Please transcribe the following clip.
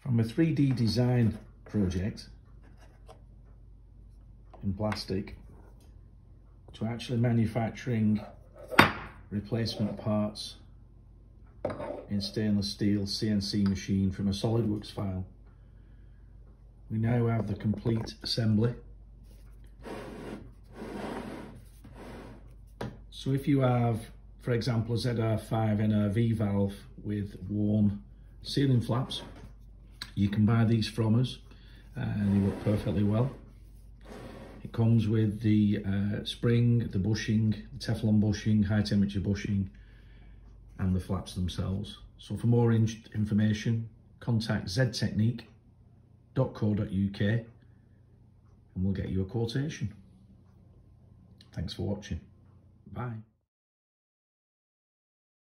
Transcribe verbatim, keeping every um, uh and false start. from a three D design project in plastic to actually manufacturing replacement parts in stainless steel C N C machine from a SolidWorks file. We now have the complete assembly. So if you have, for example, a Z R five N R V valve with warm ceiling flaps, you can buy these from us and they work perfectly well. It comes with the uh, spring, the bushing, the Teflon bushing, high temperature bushing, and the flaps themselves. So for more in information, contact z technique dot co dot U K and we'll get you a quotation. Thanks for watching. Bye.